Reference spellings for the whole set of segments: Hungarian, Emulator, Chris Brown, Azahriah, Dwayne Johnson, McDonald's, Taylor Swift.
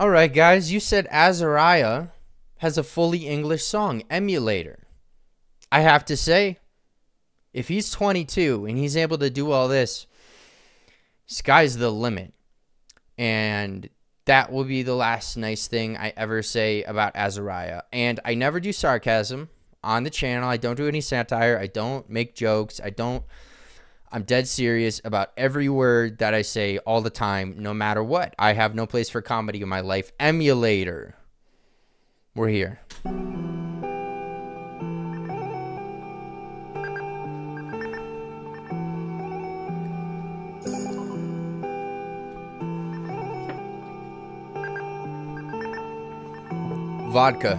Alright guys, you said Azahriah has a fully English song, Emulator. I have to say, if he's 22 and he's able to do all this, sky's the limit. And that will be the last nice thing I ever say about Azahriah. And I never do sarcasm on the channel. I don't do any satire. I don't make jokes. I'm dead serious about every word that I say all the time, no matter what. I have no place for comedy in my life. Emulator. We're here. Vodka.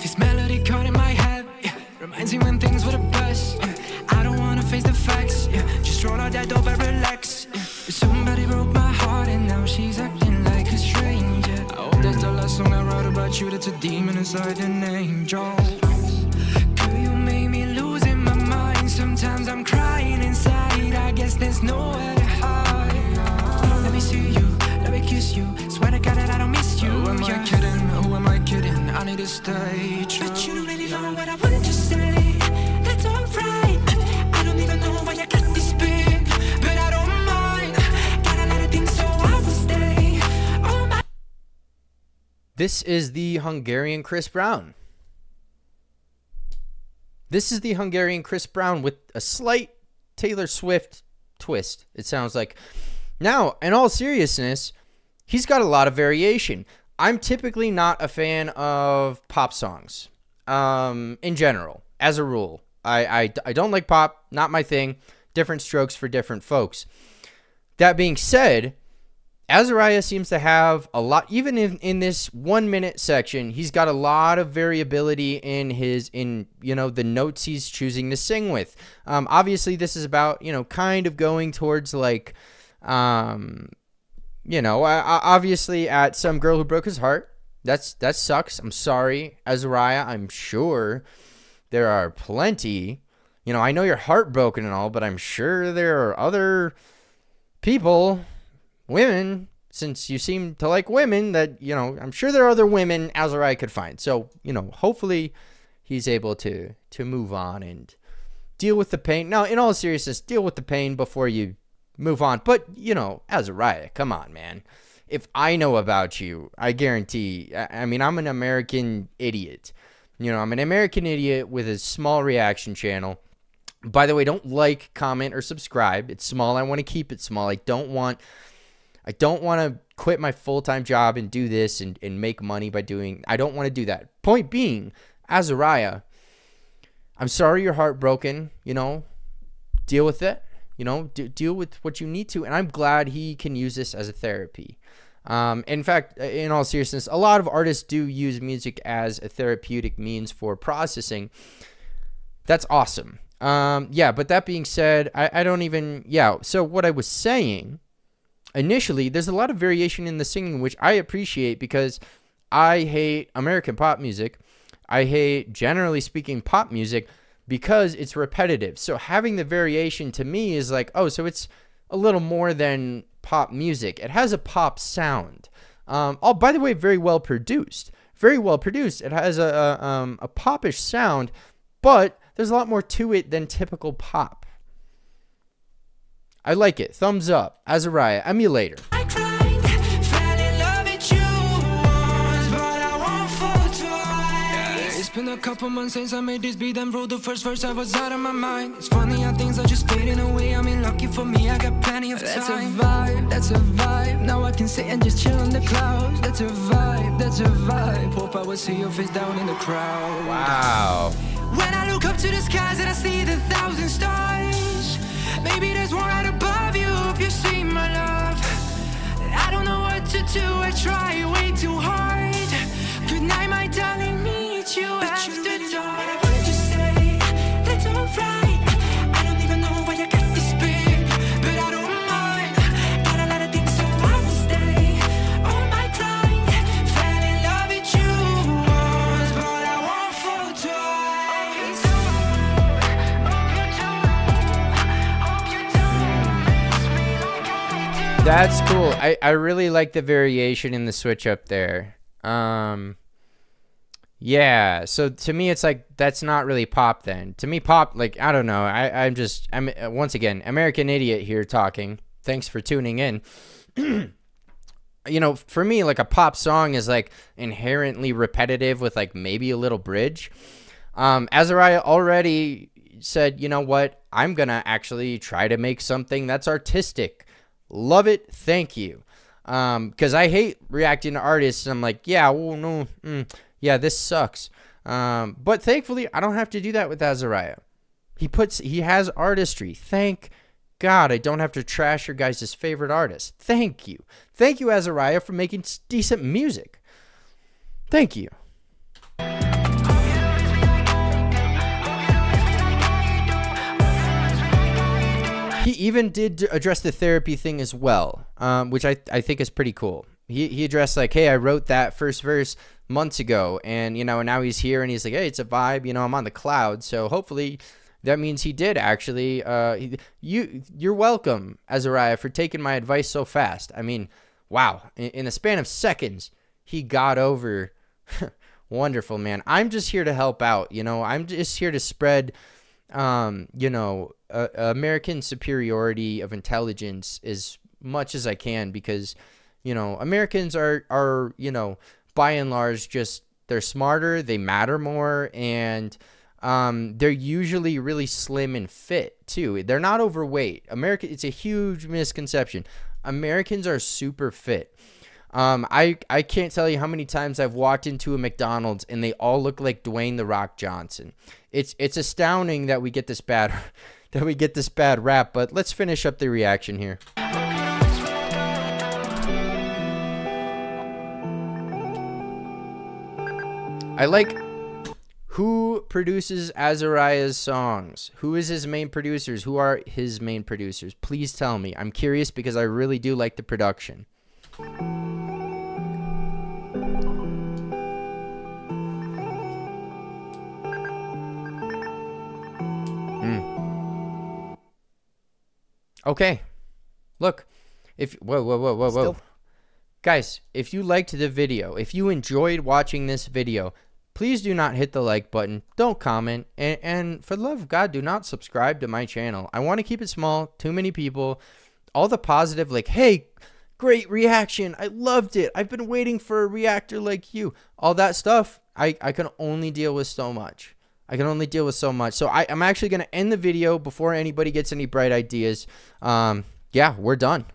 This melody caught in my head, yeah. Reminds me when things were the best, yeah. I don't wanna face the facts, yeah. Just roll out that dope and relax, yeah. Somebody broke my heart and now she's acting like a stranger. I hope that's the last song I wrote about you. That's a demon inside an angel. Girl, you made me losing my mind. Sometimes I'm crying inside. I guess there's nowhere to hide. Let me see you, let me kiss you. Swear to God that I don't miss you. Who am I kidding? Who am I kidding? I need to stay true. But you don't really know what I want to say. That's alright. I don't even know why I got this big, but I don't mind. Got a lot of things, so I will stay. Oh my. This is the Hungarian Chris Brown. This is the Hungarian Chris Brown with a slight Taylor Swift twist, it sounds like. Now, in all seriousness, he's got a lot of variation. I'm typically not a fan of pop songs, in general, as a rule. I don't like pop, not my thing. Different strokes for different folks. That being said, Azahriah seems to have a lot, even in this 1 minute section, he's got a lot of variability in his, you know, the notes he's choosing to sing with. Obviously this is about, you know, kind of going towards like, you know, obviously at some girl who broke his heart. That sucks. I'm sorry, Azahriah. I'm sure there are plenty. You know, I know you're heartbroken and all, but I'm sure there are other people, women, since you seem to like women, that, you know, I'm sure there are other women Azahriah could find. So, you know, hopefully he's able to move on and deal with the pain. Now, in all seriousness, deal with the pain before you move on. But, you know, Azahriah, come on, man. If I know about you, I guarantee, I mean, I'm an American idiot. You know, I'm an American idiot with a small reaction channel. By the way, don't like, comment, or subscribe. It's small. I want to keep it small. I don't want to quit my full-time job and do this and make money by doing, I don't want to do that. Point being, Azahriah, I'm sorry you're heartbroken, you know, deal with it. You know, deal with what you need to. And I'm glad he can use this as a therapy. In fact, in all seriousness, a lot of artists do use music as a therapeutic means for processing. That's awesome. Yeah, but that being said, I don't even, yeah. So what I was saying initially, there's a lot of variation in the singing, which I appreciate because I hate American pop music. I hate, generally speaking, pop music, because it's repetitive. So having the variation to me is like, oh, so it's a little more than pop music. It has a pop sound. Oh, by the way, very well produced. Very well produced. It has a popish sound, but there's a lot more to it than typical pop. I like it. Thumbs up. Azahriah, Emulator. Been a couple months since I made this beat and wrote the first verse. I was out of my mind. It's funny how things are just fading away. I mean, lucky for me, I got plenty of time. That's a vibe, that's a vibe. Now I can sit and just chill on the clouds. That's a vibe, that's a vibe. Hope I will see your face down in the crowd. Wow. When I look up to the skies and I see the thousand stars, maybe there's one right above you. Hope you see my love. I don't know what to do. I try way too hard. Good night, my darling. Meet you after dark. What did you say? That's alright. I don't even know why I got this big, but I don't mind. Got a lot of things, so I will stay. All my grind, fell in love with you once, but I won't fall twice. Hope you do miss me like I do. That's cool. I really like the variation in the switch up there. Yeah, so to me it's like that's not really pop then. To me pop, like, I don't know. I'm once again American idiot here talking. Thanks for tuning in. You know, for me, like, a pop song is like inherently repetitive with like maybe a little bridge. Azahriah already said, you know what, I'm gonna actually try to make something that's artistic. Love it, thank you. Because I hate reacting to artists and I'm like, yeah, well, no, yeah, this sucks. But thankfully I don't have to do that with Azahriah. He has artistry. Thank God I don't have to trash your guys' favorite artist. Thank you. Thank you, Azahriah, for making decent music. Thank you. He even did address the therapy thing as well, which I think is pretty cool. He addressed, like, hey, I wrote that first verse months ago, and, you know, now he's here, and he's like, hey, it's a vibe, you know, I'm on the cloud, so hopefully that means he did actually. You're welcome, Azahriah, for taking my advice so fast. I mean, wow, in the span of seconds, he got over. Wonderful, man. I'm just here to help out, you know. I'm just here to spread, you know, American superiority of intelligence as much as I can, because, you know, Americans are, you know, by and large, just, they're smarter, they matter more, and they're usually really slim and fit too. They're not overweight. America, it's a huge misconception. Americans are super fit. I can't tell you how many times I've walked into a McDonald's and they all look like Dwayne The Rock Johnson. It's astounding that we get this bad that we get this bad rap, but let's finish up the reaction here. I like who produces Azahriah's songs. Who is his main producers? Who are his main producers? Please tell me. I'm curious because I really do like the production. Okay, look, whoa. Still. Guys, if you liked the video, if you enjoyed watching this video, please do not hit the like button. Don't comment. And for the love of God, do not subscribe to my channel. I want to keep it small. Too many people. All the positive, like, hey, great reaction. I loved it. I've been waiting for a reactor like you. All that stuff, I can only deal with so much. I can only deal with so much. So I'm actually going to end the video before anybody gets any bright ideas. Yeah, we're done.